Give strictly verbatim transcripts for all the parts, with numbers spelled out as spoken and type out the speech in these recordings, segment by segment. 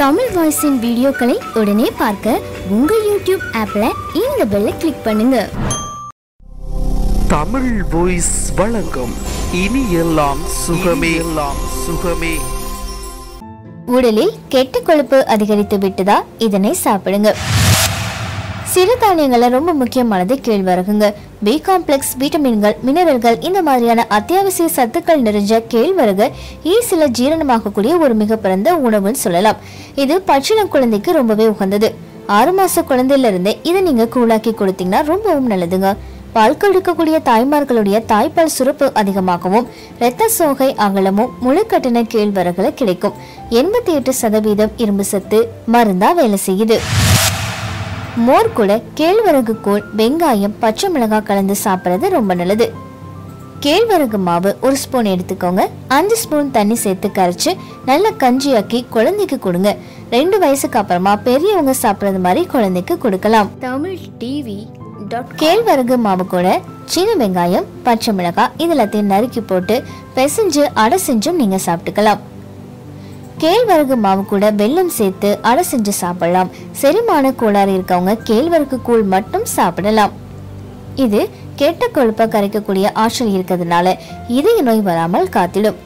Tamil Voice in video kale udane paarka unga YouTube app la indha bell la click pannunga. Tamil Voice valangam ini ellam sugame ellam sugame. உடலில் கெட்ட கொழுப்பு அதிகரித்து விட்டதா இதனை சாப்பிடுங்க. சிறுதானியங்கள் ரொம்ப முக்கியமானது. கேழ்வரகுங்க, பி காம்ப்ளெக்ஸ், விட்டமின்கள், மினரல்கள் இந்த மாதிரியான அத்தியாவசிய சத்துக்கள் நிறைஞ்ச கேழ்வரகு ஈஸில ஜீரணமாகக்கூடிய ஒரு மிகப்பெரிய உணவுன்னு சொல்லலாம். இது பச்சிளம் குழந்தைக்கு ரொம்பவே உகந்தது. ஆறு மாச குழந்தையிலிருந்து இதை நீங்க கூழாக்கி கொடுத்தீங்கன்னா ரொம்பவும் நல்லதுங்க. பால் கொடுக்கக்கூடிய தாய்மார்களுடைய தாய்ப்பால் சுரப்பு அதிகமாகவும் இரத்த சோகை அகலமும் முழுக்கட்டின கேழ்வரகுல கிடைக்கும். எண்பத்தி எட்டு சதவீதம் இரும்பு சத்து மருந்தா வேலை செய்யுது. மோர் கூட கேழ்வரகு கூழ், வெங்காயம், பச்சை மிளகாய் கலந்து சாப்பிட்றது ரொம்ப நல்லது. கேழ்வரகு மாவு ஒரு ஸ்பூன் எடுத்துக்கோங்க. அஞ்சு ஸ்பூன் தண்ணி சேர்த்து கரைச்சு நல்லா கஞ்சியாக்கி குழந்தைக்கு கொடுங்க. ரெண்டு வயசுக்கு அப்புறமா பெரியவங்க சாப்பிட்றது மாதிரி குழந்தைக்கு கொடுக்கலாம். தமிழ் டிவி கேழ்வரகு மாவு கூட சின்ன வெங்காயம், பச்சை மிளகாய் இதெல்லாத்தையும் நறுக்கி போட்டு பெசஞ்சு அடை செஞ்சும் நீங்க சாப்பிட்டுக்கலாம். கேழ்வரகு மாவு கூட வெல்லம் சேர்த்து அடை செஞ்சு சாப்பிடலாம். செரிமான கோளாறு இருக்கவங்க கேழ்வரகு கூழ் மட்டும் சாப்பிடலாம். இது கெட்ட கொழுப்பை கரைக்கக்கூடிய ஆற்றல் இருக்கிறதுனால இதய நோய் வராமல் காத்திடும்.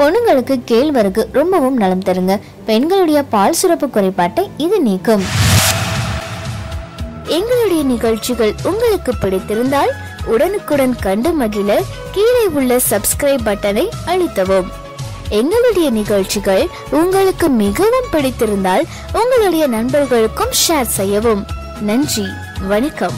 பொண்ணுங்களுக்கு கேழ்வரகு ரொம்பவும் நலம் தருங்க. பெண்களுடைய பால் சுரப்பு குறைபாட்டை இது நீக்கும். எங்களுடைய நிகழ்ச்சிகள் உங்களுக்கு பிடித்திருந்தால் உடனுக்குடன் கண்டு மகிழ கீழே உள்ள சப்ஸ்கிரைப் பட்டனை அழுத்தவும். எங்களுடைய நிகழ்ச்சிகள் உங்களுக்கு மிகவும் பிடித்திருந்தால் உங்களுடைய நண்பர்களுக்கும் ஷேர் செய்யவும். நன்றி, வணக்கம்.